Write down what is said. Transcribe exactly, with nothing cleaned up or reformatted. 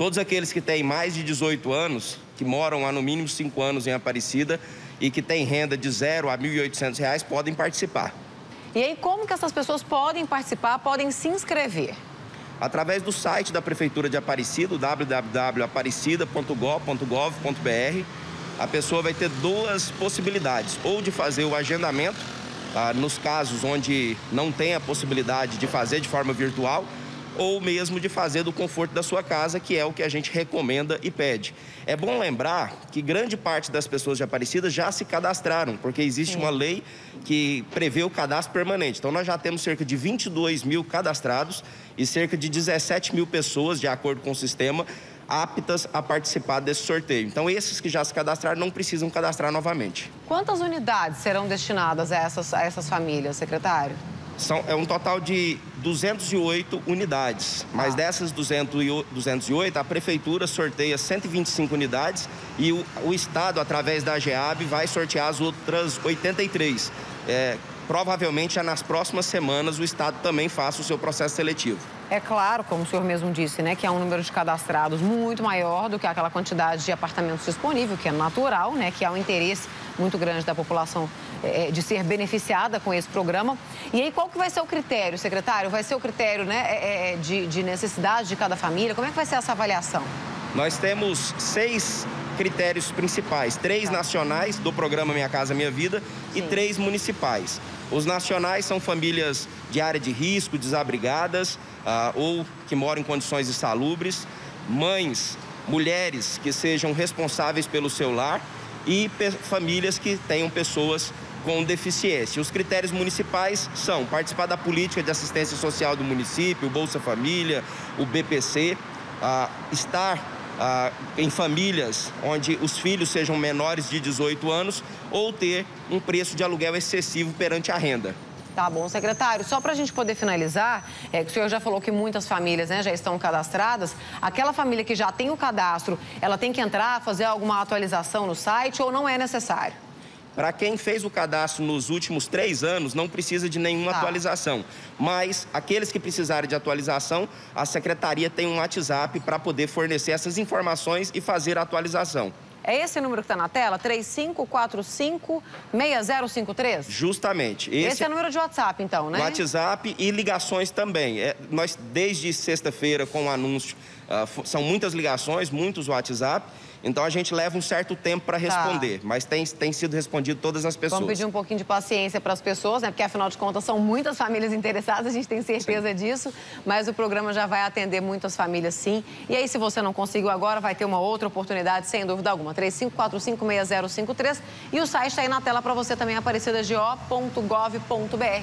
Todos aqueles que têm mais de dezoito anos, que moram há no mínimo cinco anos em Aparecida e que têm renda de zero a mil e oitocentos reais, podem participar. E aí, como que essas pessoas podem participar, podem se inscrever? Através do site da Prefeitura de Aparecida, w w w ponto aparecida ponto gov ponto br, a pessoa vai ter duas possibilidades, ou de fazer o agendamento, tá, nos casos onde não tem a possibilidade de fazer de forma virtual, ou mesmo de fazer do conforto da sua casa, que é o que a gente recomenda e pede. É bom lembrar que grande parte das pessoas de Aparecida já se cadastraram, porque existe Sim. uma lei que prevê o cadastro permanente. Então, nós já temos cerca de vinte e dois mil cadastrados e cerca de dezessete mil pessoas, de acordo com o sistema, aptas a participar desse sorteio. Então, esses que já se cadastraram não precisam cadastrar novamente. Quantas unidades serão destinadas a essas, a essas famílias, secretário? São, é um total de duzentas e oito unidades, mas ah. dessas duzentas e oito, a Prefeitura sorteia cento e vinte e cinco unidades e o, o Estado, através da AGEAB, vai sortear as outras oitenta e três. É, provavelmente, já nas próximas semanas, o Estado também faça o seu processo seletivo. É claro, como o senhor mesmo disse, né, que há um número de cadastrados muito maior do que aquela quantidade de apartamentos disponível, que é natural, né, que há um interesse muito grande da população é, de ser beneficiada com esse programa. E aí, qual que vai ser o critério, secretário? Vai ser o critério, né, é, de, de necessidade de cada família? Como é que vai ser essa avaliação? Nós temos seis critérios principais, três tá. nacionais do programa Minha Casa Minha Vida Sim. e três municipais. Os nacionais são famílias de área de risco, desabrigadas ah, ou que moram em condições insalubres, mães, mulheres que sejam responsáveis pelo seu lar e famílias que tenham pessoas com deficiência. Os critérios municipais são participar da política de assistência social do município, o Bolsa Família, o B P C, ah, estar... Ah, em famílias onde os filhos sejam menores de dezoito anos ou ter um preço de aluguel excessivo perante a renda. Tá bom, secretário. Só para a gente poder finalizar, é que o senhor já falou que muitas famílias, né, já estão cadastradas. Aquela família que já tem o cadastro, ela tem que entrar, fazer alguma atualização no site ou não é necessário? Para quem fez o cadastro nos últimos três anos, não precisa de nenhuma tá. atualização. Mas aqueles que precisarem de atualização, a Secretaria tem um WhatsApp para poder fornecer essas informações e fazer a atualização. É esse número que está na tela? três cinco quatro cinco, seis zero cinco três? Justamente. Esse, esse é o número de WhatsApp, então, né? WhatsApp e ligações também. É, nós, desde sexta-feira, com o anúncio, uh, são muitas ligações, muitos WhatsApp. Então, a gente leva um certo tempo para responder, tá. mas tem, tem sido respondido todas as pessoas. Vamos pedir um pouquinho de paciência para as pessoas, né? Porque, afinal de contas, são muitas famílias interessadas, a gente tem certeza sim. disso, mas o programa já vai atender muitas famílias, sim. E aí, se você não conseguiu agora, vai ter uma outra oportunidade, sem dúvida alguma. três cinco quatro cinco, seis zero cinco três. E o site está aí na tela para você também, aparecida a g e a b ponto gov ponto br.